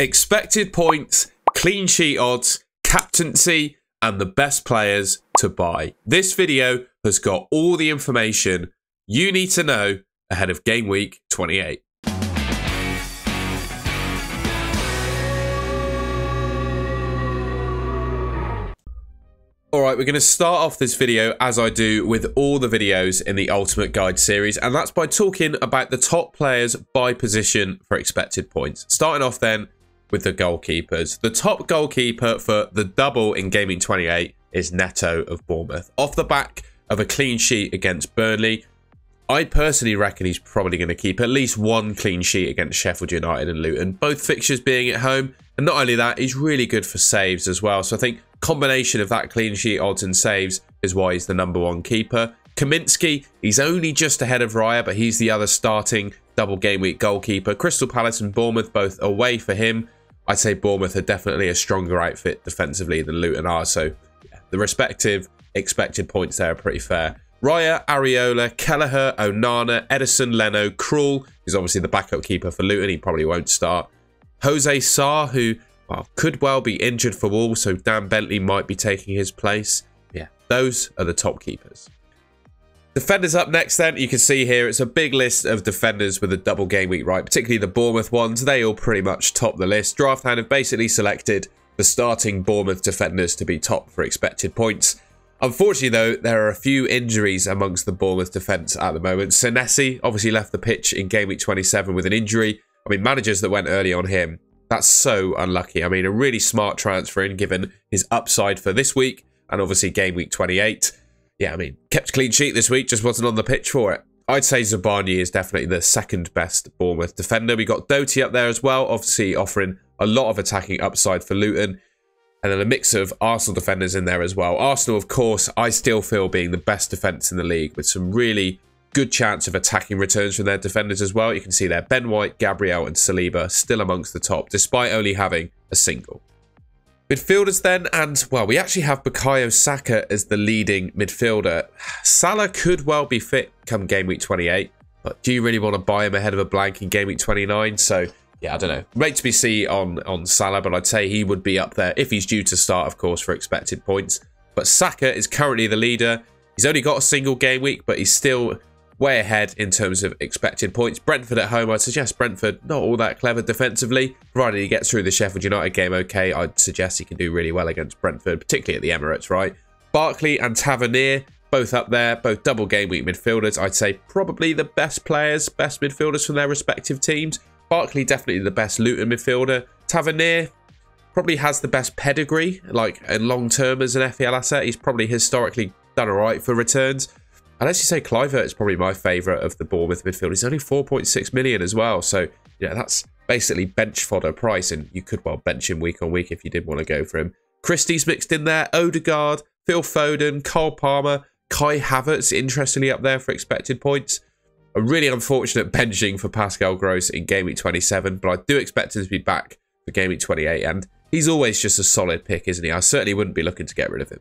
expected points, clean sheet odds, captaincy, and the best players to buy. This video has got all the information you need to know ahead of game week 28. All right, we're going to start off this video as I do with all the videos in the Ultimate Guide series, and that's by talking about the top players by position for expected points. Starting off then with the goalkeepers. The top goalkeeper for the double in Game Week 28 is Neto of Bournemouth. Off the back of a clean sheet against Burnley, I personally reckon he's probably going to keep at least one clean sheet against Sheffield United and Luton, both fixtures being at home. And not only that, he's really good for saves as well. So I think combination of that clean sheet odds and saves is why he's the number one keeper. Kaminski, he's only just ahead of Raya, but he's the other starting double game week goalkeeper. Crystal Palace and Bournemouth both away for him. I'd say Bournemouth are definitely a stronger outfit defensively than Luton are. So yeah, the respective expected points there are pretty fair. Raya, Areola, Kelleher, Onana, Edison Leno, Krull, who's obviously the backup keeper for Luton, he probably won't start. Jose Sarr, who could well be injured for Wolves, so Dan Bentley might be taking his place. Yeah, those are the top keepers. Defenders up next then, you can see here, it's a big list of defenders with a double game week right, particularly the Bournemouth ones, they all pretty much top the list. Drafthound have basically selected the starting Bournemouth defenders to be top for expected points. Unfortunately, though, there are a few injuries amongst the Bournemouth defence at the moment. Senesi obviously left the pitch in Game Week 27 with an injury. I mean, managers that went early on him, that's so unlucky. I mean, a really smart transfer in given his upside for this week and obviously Game Week 28. Yeah, I mean, kept clean sheet this week, just wasn't on the pitch for it. I'd say Zabarnyi is definitely the second best Bournemouth defender. We got Doty up there as well, obviously offering a lot of attacking upside for Luton. And then a mix of Arsenal defenders in there as well. Arsenal, of course, I still feel being the best defence in the league with some really good chance of attacking returns from their defenders as well. You can see there, Ben White, Gabriel and Saliba still amongst the top, despite only having a single. Midfielders then, and well, we actually have Bukayo Saka as the leading midfielder. Salah could well be fit come Game Week 28, but do you really want to buy him ahead of a blank in Game Week 29? So yeah, I don't know. Rate to be seen on Salah, but I'd say he would be up there if he's due to start, of course, for expected points. But Saka is currently the leader. He's only got a single game week, but he's still way ahead in terms of expected points. Brentford at home, I'd suggest Brentford not all that clever defensively. Provided he gets through the Sheffield United game okay, I'd suggest he can do really well against Brentford, particularly at the Emirates, right? Barkley and Tavernier, both up there, both double game week midfielders. I'd say probably the best players, best midfielders from their respective teams. Barkley definitely the best Luton midfielder. Tavernier probably has the best pedigree, like in long term as an FPL asset. He's probably historically done all right for returns. And as you say, Kluivert is probably my favourite of the Bournemouth midfield. He's only 4.6 million as well. So, yeah, that's basically bench fodder price. And you could well bench him week on week if you did want to go for him. Christie's mixed in there. Odegaard, Phil Foden, Kyle Palmer, Kai Havertz, interestingly up there for expected points. A really unfortunate benching for Pascal Gross in Game Week 27, but I do expect him to be back for Game Week 28, and he's always just a solid pick, isn't he? I certainly wouldn't be looking to get rid of him.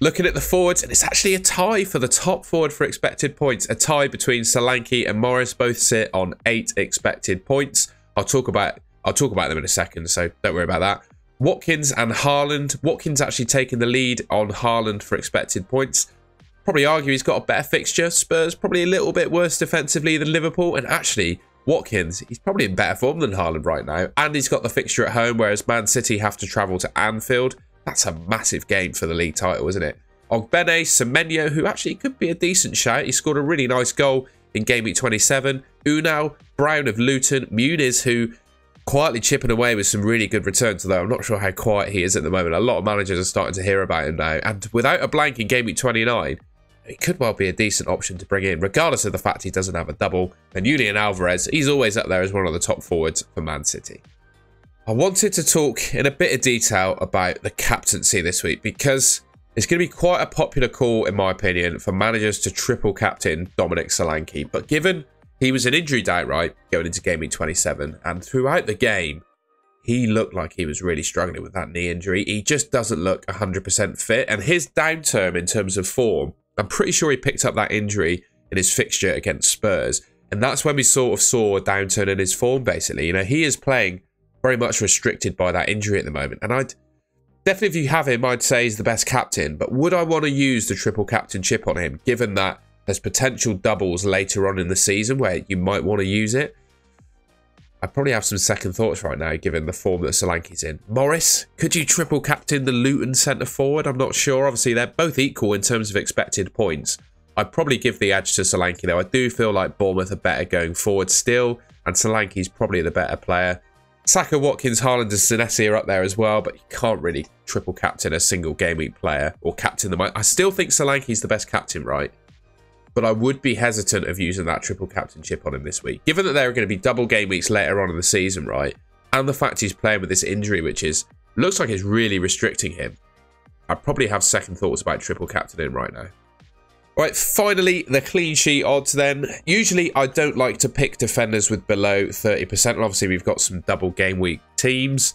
Looking at the forwards, and it's actually a tie for the top forward for expected points. A tie between Solanke and Morris, both sit on 8 expected points. I'll talk about them in a second, so don't worry about that. Watkins and Haaland. Watkins actually taking the lead on Haaland for expected points. Probably argue he's got a better fixture. Spurs probably a little bit worse defensively than Liverpool. And actually, Watkins, he's probably in better form than Haaland right now. And he's got the fixture at home, whereas Man City have to travel to Anfield. That's a massive game for the league title, isn't it? Ogbene, Semenyo, who actually could be a decent shout. He scored a really nice goal in Game Week 27. Unal, Brown of Luton, Muniz, who quietly chipping away with some really good returns, although I'm not sure how quiet he is at the moment. A lot of managers are starting to hear about him now. And without a blank in Game Week 29... it could well be a decent option to bring in, regardless of the fact he doesn't have a double. And Julian Alvarez, he's always up there as one of the top forwards for Man City. I wanted to talk in a bit of detail about the captaincy this week, because it's going to be quite a popular call, in my opinion, for managers to triple captain Dominic Solanke. But given he was an injury doubt, right, going into Game Week 27, and throughout the game, he looked like he was really struggling with that knee injury. He just doesn't look 100% fit. And his downturn in terms of form, I'm pretty sure he picked up that injury in his fixture against Spurs. And that's when we sort of saw a downturn in his form, basically. You know, he is playing very much restricted by that injury at the moment. And I'd definitely, if you have him, I'd say he's the best captain. But would I want to use the triple captain chip on him, given that there's potential doubles later on in the season where you might want to use it? I probably have some second thoughts right now, given the form that Solanke's in. Morris, could you triple captain the Luton centre-forward? I'm not sure. Obviously, they're both equal in terms of expected points. I'd probably give the edge to Solanke, though. I do feel like Bournemouth are better going forward still, and Solanke's probably the better player. Saka, Watkins, Haaland and Senesi are up there as well, but you can't really triple captain a single game week player or captain them. I still think Solanke's the best captain, right? But I would be hesitant of using that triple captain chip on him this week, given that there are going to be double game weeks later on in the season, right? And the fact he's playing with this injury, which is looks like it's really restricting him. I'd probably have second thoughts about triple captaining right now. All right, finally, the clean sheet odds then. Usually, I don't like to pick defenders with below 30%. Obviously, we've got some double game week teams.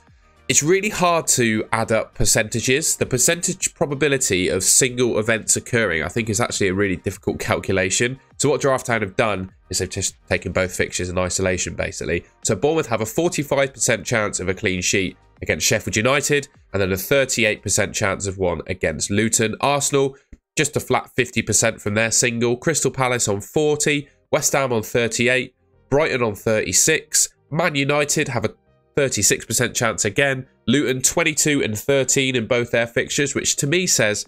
It's really hard to add up percentages. The percentage probability of single events occurring, I think, is actually a really difficult calculation. So what Drafthound have done is they've just taken both fixtures in isolation, basically. So Bournemouth have a 45% chance of a clean sheet against Sheffield United, and then a 38% chance of one against Luton. Arsenal, just a flat 50% from their single. Crystal Palace on 40, West Ham on 38, Brighton on 36, Man United have a 36% chance again. Luton 22 and 13 in both their fixtures, which to me says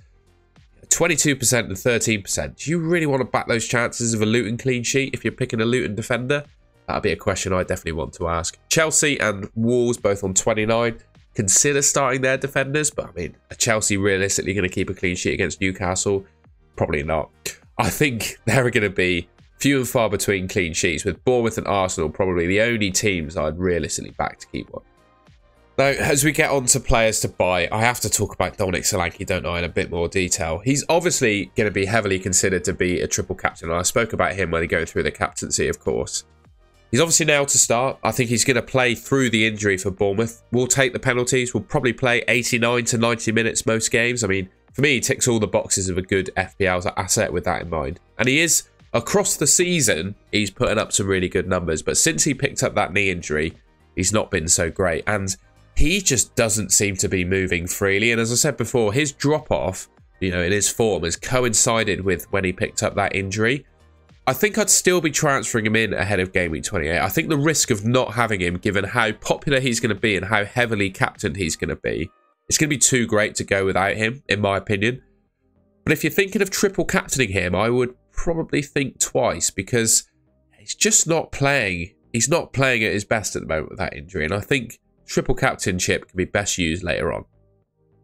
22% and 13%. Do you really want to back those chances of a Luton clean sheet if you're picking a Luton defender? That'll be a question I definitely want to ask. Chelsea and Wolves both on 29. Consider starting their defenders, but I mean, are Chelsea realistically going to keep a clean sheet against Newcastle? Probably not. I think there are going to be few and far between clean sheets, with Bournemouth and Arsenal probably the only teams I'd realistically back to keep one. Now, as we get on to players to buy, I have to talk about Dominic Solanke, don't I, in a bit more detail. He's obviously going to be heavily considered to be a triple captain, and I spoke about him when going through the captaincy, of course. He's obviously nailed to start. I think he's going to play through the injury for Bournemouth. We'll take the penalties. We'll probably play 89 to 90 minutes most games. I mean, for me, he ticks all the boxes of a good FPL asset with that in mind. And he is... across the season, he's putting up some really good numbers, but since he picked up that knee injury, he's not been so great, and he just doesn't seem to be moving freely. And as I said before, his drop-off, you know, in his form has coincided with when he picked up that injury. I think I'd still be transferring him in ahead of game week 28. I think the risk of not having him, given how popular he's going to be and how heavily captained he's going to be, it's going to be too great to go without him, in my opinion. But if you're thinking of triple captaining him, I would probably think twice, because he's just not playing. He's not playing at his best at the moment with that injury, and I think triple captainship can be best used later on.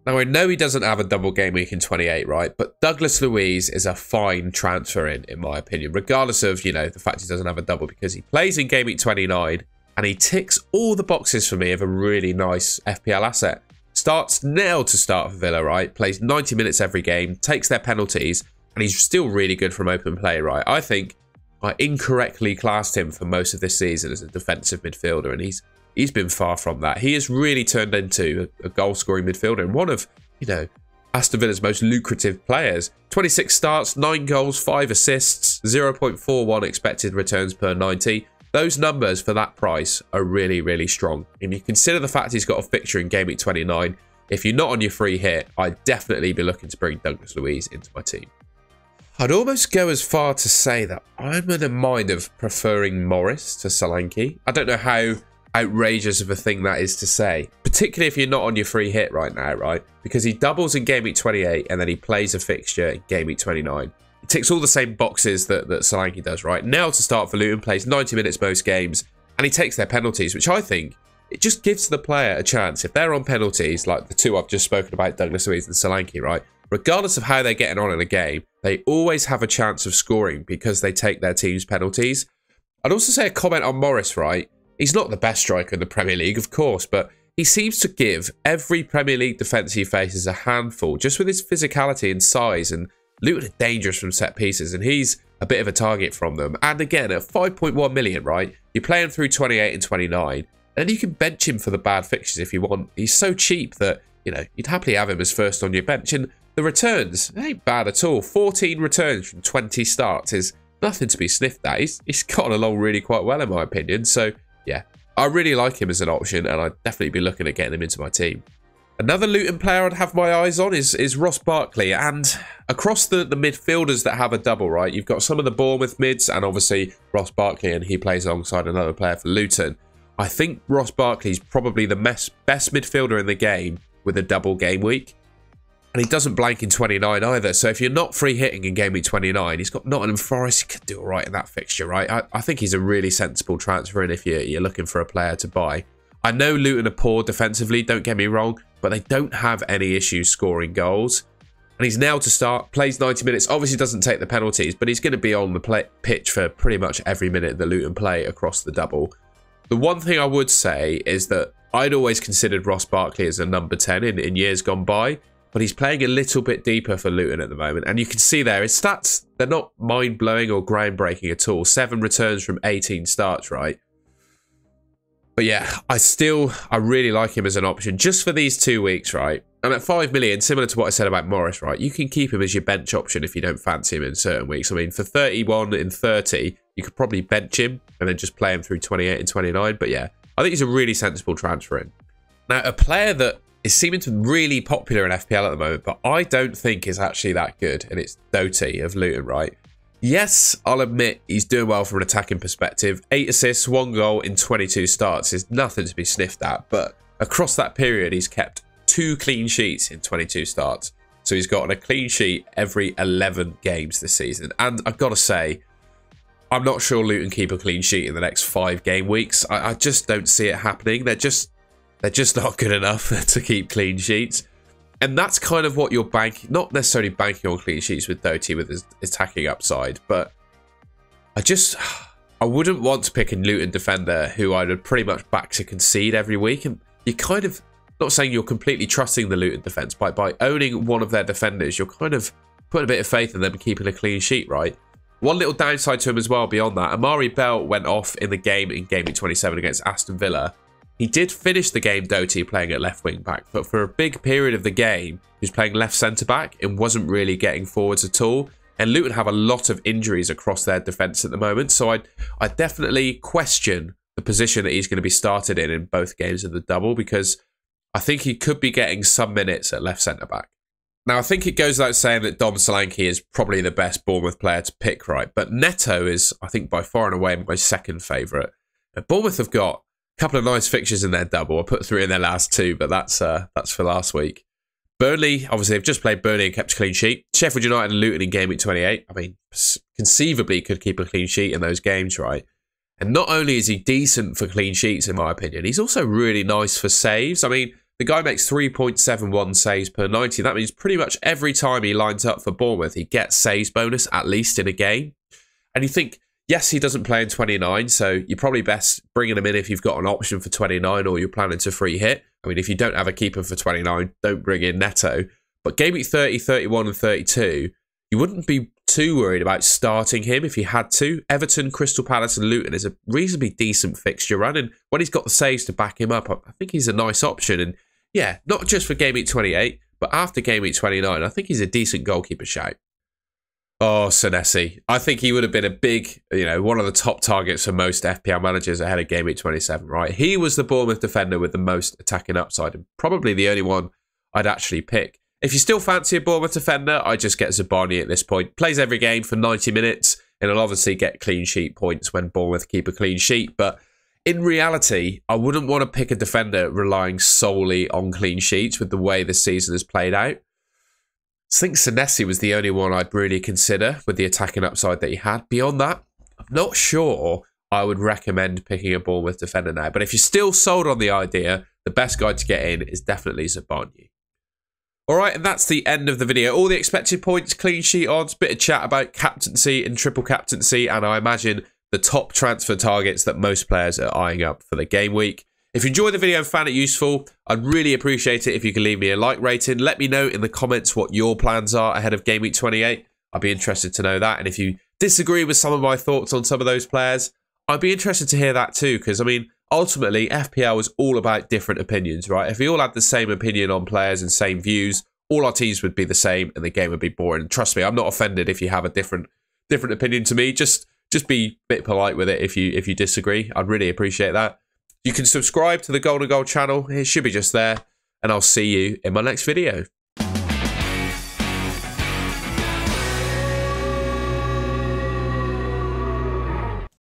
Now, I know he doesn't have a double game week in 28, right? But Douglas Luiz is a fine transfer in my opinion, regardless of, you know, the fact he doesn't have a double, because he plays in game week 29 and he ticks all the boxes for me of a really nice FPL asset. Starts now to start for Villa, right? Plays 90 minutes every game, takes their penalties, and he's still really good from open play, right? I think I incorrectly classed him for most of this season as a defensive midfielder, and he's been far from that. He has really turned into a goal-scoring midfielder and one of, you know, Aston Villa's most lucrative players. 26 starts, 9 goals, 5 assists, 0.41 expected returns per 90. Those numbers for that price are really, really strong. And you consider the fact he's got a fixture in game week 29. If you're not on your free hit, I'd definitely be looking to bring Douglas Luiz into my team. I'd almost go as far to say that I'm in the mind of preferring Morris to Solanke. I don't know how outrageous of a thing that is to say, particularly if you're not on your free hit right now, right? Because he doubles in game week 28 and then he plays a fixture in game week 29. He ticks all the same boxes that Solanke does, right? Now to start for Luton, plays 90 minutes most games, and he takes their penalties, which I think it just gives the player a chance. If they're on penalties, like the two I've just spoken about, Douglas Luiz and Solanke, right? Regardless of how they're getting on in a game, they always have a chance of scoring because they take their team's penalties. I'd also say a comment on Morris, right? He's not the best striker in the Premier League, of course, but he seems to give every Premier League defence he faces a handful, just with his physicality and size, and Luton are dangerous from set pieces, and he's a bit of a target from them. And again, at 5.1 million, right? You play him through 28 and 29, and you can bench him for the bad fixtures if you want. He's so cheap that, you know, you'd happily have him as first on your bench, and the returns ain't bad at all. 14 returns from 20 starts is nothing to be sniffed at. He's gotten along really quite well, in my opinion. So, yeah, I really like him as an option, and I'd definitely be looking at getting him into my team. Another Luton player I'd have my eyes on is Ross Barkley. And across the midfielders that have a double, right, you've got some of the Bournemouth mids and obviously Ross Barkley, and he plays alongside another player for Luton. I think Ross Barkley's probably the best midfielder in the game with a double game week. And he doesn't blank in 29 either. So if you're not free hitting in game week 29, he's got Nottingham Forest. He could do all right in that fixture, right? I think he's a really sensible transfer in if you're looking for a player to buy. I know Luton are poor defensively, don't get me wrong, but they don't have any issues scoring goals. And he's now to start, plays 90 minutes, obviously doesn't take the penalties, but he's going to be on the pitch for pretty much every minute that Luton play across the double. The one thing I would say is that I'd always considered Ross Barkley as a number 10 in years gone by, but he's playing a little bit deeper for Luton at the moment. And you can see there, his stats, they're not mind-blowing or groundbreaking at all. 7 returns from 18 starts, right? But yeah, I really like him as an option just for these 2 weeks, right? And at 5 million, similar to what I said about Morris, right? You can keep him as your bench option if you don't fancy him in certain weeks. I mean, for 31 in 30, you could probably bench him and then just play him through 28 and 29. But yeah, I think he's a really sensible transfer in. Now, a player that is seeming to be really popular in FPL at the moment, but I don't think is actually that good, and it's Doty of Luton, right? Yes, I'll admit he's doing well from an attacking perspective. 8 assists, 1 goal in 22 starts is nothing to be sniffed at, but across that period, he's kept 2 clean sheets in 22 starts. So he's gotten a clean sheet every 11 games this season. And I've got to say, I'm not sure Luton keep a clean sheet in the next 5 game weeks. I just don't see it happening. They're just not good enough to keep clean sheets. And that's kind of what you're banking, not necessarily banking on clean sheets with Doty with his attacking upside, but I wouldn't want to pick a Luton defender who I would pretty much back to concede every week. And you're kind of, not saying you're completely trusting the Luton defence, but by owning one of their defenders, you're kind of putting a bit of faith in them keeping a clean sheet, right? One little downside to him as well beyond that, Amari Bell went off in game week 27 against Aston Villa. He did finish the game, Doty, playing at left wing back, but for a big period of the game, he was playing left centre back and wasn't really getting forwards at all. And Luton have a lot of injuries across their defence at the moment, so I definitely question the position that he's going to be started in both games of the double, because I think he could be getting some minutes at left centre back. Now, I think it goes without saying that Dom Solanke is probably the best Bournemouth player to pick, right? But Neto is, I think, by far and away my second favourite. Bournemouth have got couple of nice fixtures in their double. I put 3 in their last 2, but that's for last week. Burnley, obviously, they've just played Burnley and kept a clean sheet. Sheffield United and Luton in game week 28. I mean, conceivably could keep a clean sheet in those games, right? And not only is he decent for clean sheets, in my opinion, he's also really nice for saves. I mean, the guy makes 3.71 saves per 90. That means pretty much every time he lines up for Bournemouth, he gets saves bonus, at least in a game. And you think, yes, he doesn't play in 29, so you're probably best bringing him in if you've got an option for 29 or you're planning to free hit. I mean, if you don't have a keeper for 29, don't bring in Neto. But game week 30, 31 and 32, you wouldn't be too worried about starting him if you had to. Everton, Crystal Palace and Luton is a reasonably decent fixture run, and when he's got the saves to back him up, I think he's a nice option. And yeah, not just for game week 28, but after game week 29, I think he's a decent goalkeeper shout. Oh, Senesi. I think he would have been a big, you know, one of the top targets for most FPL managers ahead of game week 27, right? He was the Bournemouth defender with the most attacking upside and probably the only one I'd actually pick. If you still fancy a Bournemouth defender, I just get Zabarnyi at this point. Plays every game for 90 minutes and he'll obviously get clean sheet points when Bournemouth keep a clean sheet. But in reality, I wouldn't want to pick a defender relying solely on clean sheets with the way the season has played out. I think Senesi was the only one I'd really consider with the attacking upside that he had. Beyond that, I'm not sure I would recommend picking a Bournemouth defender now. But if you're still sold on the idea, the best guy to get in is definitely Zabarnyi. All right, and that's the end of the video. All the expected points, clean sheet odds, bit of chat about captaincy and triple captaincy, and I imagine the top transfer targets that most players are eyeing up for the game week. If you enjoyed the video and found it useful, I'd really appreciate it if you could leave me a like rating. Let me know in the comments what your plans are ahead of game week 28. I'd be interested to know that. And if you disagree with some of my thoughts on some of those players, I'd be interested to hear that too. Because, I mean, ultimately, FPL is all about different opinions, right? If we all had the same opinion on players and same views, all our teams would be the same and the game would be boring. Trust me, I'm not offended if you have a different opinion to me. Just be a bit polite with it if you disagree. I'd really appreciate that. You can subscribe to the Golden Goal channel. It should be just there. And I'll see you in my next video.